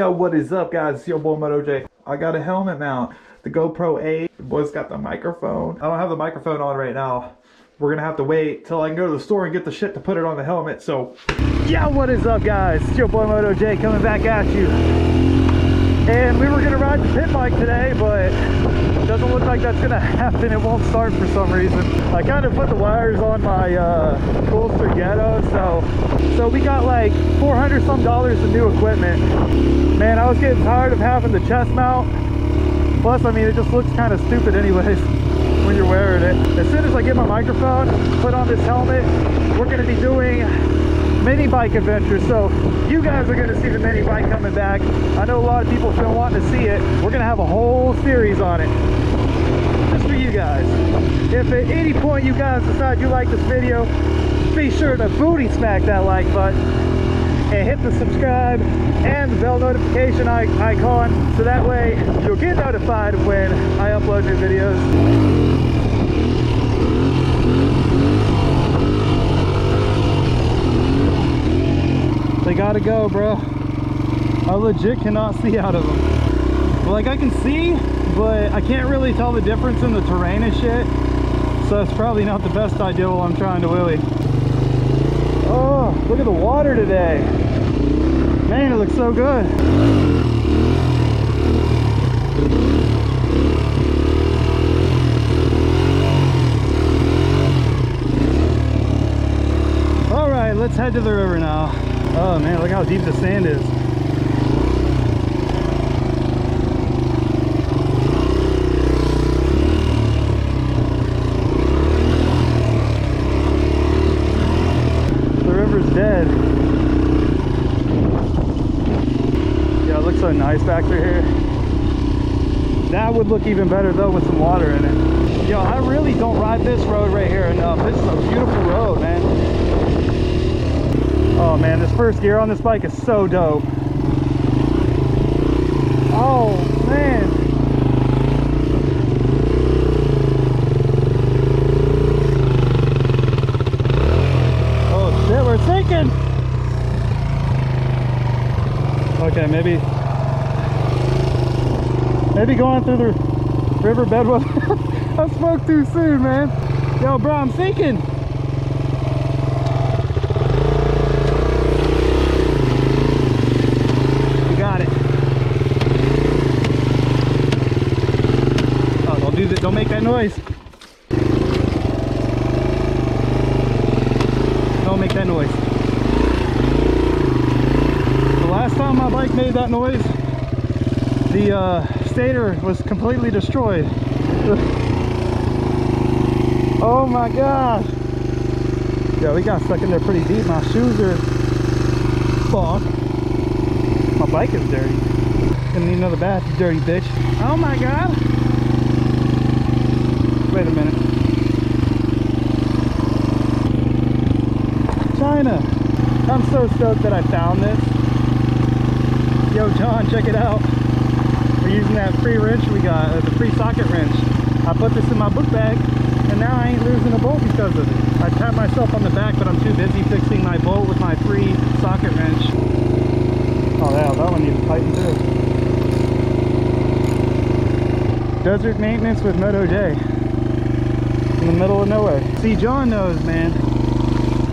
Yo, what is up, guys? It's your boy Moto J. I got a helmet mount, the GoPro 8. The boy's got the microphone. I don't have the microphone on right now. We're gonna have to wait till I can go to the store and get the shit to put it on the helmet. So, yeah, what is up, guys? It's your boy Moto J coming back at you. And we were gonna ride the pit bike today, but it doesn't look like that's gonna happen. It won't start for some reason. I kind of put the wires on my Coolster ghetto, so we got like $400 some of new equipment. Man, I was getting tired of having the chest mount. Plus, I mean, it just looks kind of stupid anyways when you're wearing it. As soon as I get my microphone put on this helmet, we're gonna be doing mini bike adventures, so you guys are going to see the mini bike coming back. I know a lot of people have been wanting to see it. We're going to have a whole series on it just for you guys. If at any point you guys decide you like this video, be sure to booty smack that like button and hit the subscribe and the bell notification icon, so that way you'll get notified when I upload new videos. They gotta go, bro. I legit cannot see out of them. Like, I can see, but I can't really tell the difference in the terrain and shit. So it's probably not the best idea while I'm trying to wheelie. Oh, look at the water today. Man, it looks so good. All right, let's head to the river now. Oh man, look how deep the sand is. The river's dead. Yeah, it looks so nice back through here. That would look even better though with some water in it. Yo, I really don't ride this road right here enough. This is a beautiful road, man. Oh man, this first gear on this bike is so dope. Oh man. Oh shit, we're sinking. Okay, maybe going through the riverbed was I spoke too soon, man. Yo, bro, I'm sinking. Don't make that noise. Don't make that noise. The last time my bike made that noise, the stator was completely destroyed. Oh my gosh. Yeah, we got stuck in there pretty deep. My shoes are fucked. My bike is dirty. Gonna need another bath, you dirty bitch. Oh my god. Wait a minute. China! I'm so stoked that I found this. Yo, John, check it out. We're using that free wrench we got, the free socket wrench. I put this in my book bag, and now I ain't losing a bolt because of it. I tapped myself on the back, but I'm too busy fixing my bolt with my free socket wrench. Oh, yeah, that one needs to tighten too. Desert maintenance with Moto J. In the middle of nowhere. See, John knows, man.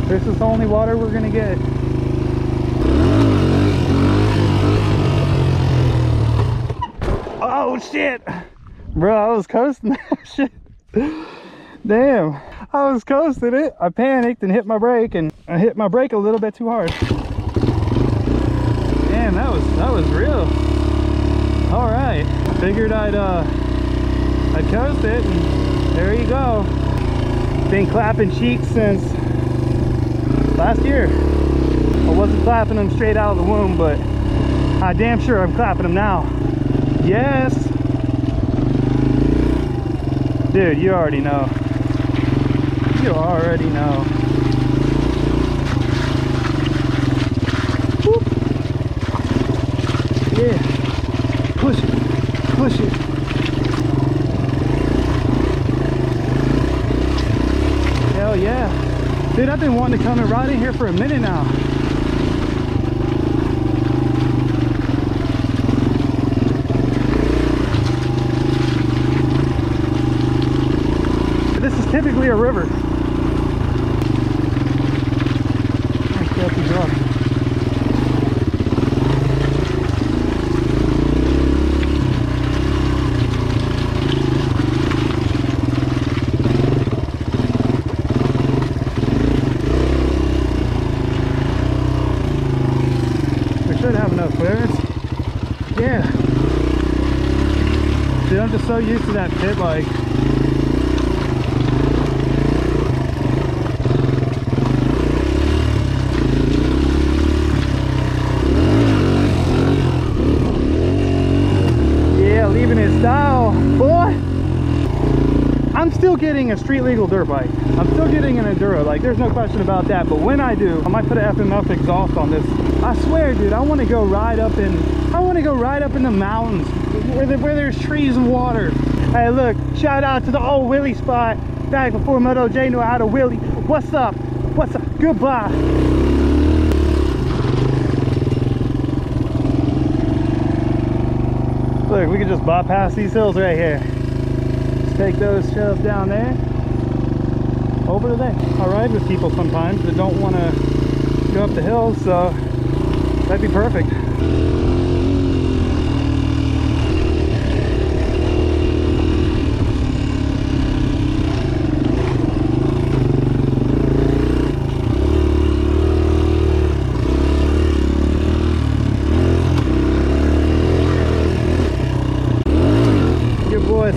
This is the only water we're gonna get. Oh shit, bro! I was coasting that shit. Damn, I was coasting it. I panicked and hit my brake, and I hit my brake a little bit too hard. Damn, that was real. All right, I figured I'd coast it. And there you go. Been clapping cheeks since last year. I wasn't clapping them straight out of the womb, but I damn sure I'm clapping them now. Yes. Dude, you already know. You already know. Whoop. Yeah. Push it. Push it. Yeah, dude, I've been wanting to come and ride in here for a minute now. be a river. Let's get these up. I'm just so used to that pit bike. Yeah, leaving it style, boy. I'm still getting a street legal dirt bike. I'm still getting an enduro, like there's no question about that. But when I do, I might put an FMF exhaust on this. I swear, dude, I want to go ride up in the mountains where there's trees and water. Hey, look, shout out to the old wheelie spot back before Moto J knew how to wheelie. What's up? What's up? Goodbye. Look, we can just bypass these hills right here. Let's take those shelves down there, over to there. I ride with people sometimes that don't want to go up the hills, so that'd be perfect.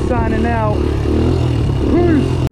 Signing out. Peace.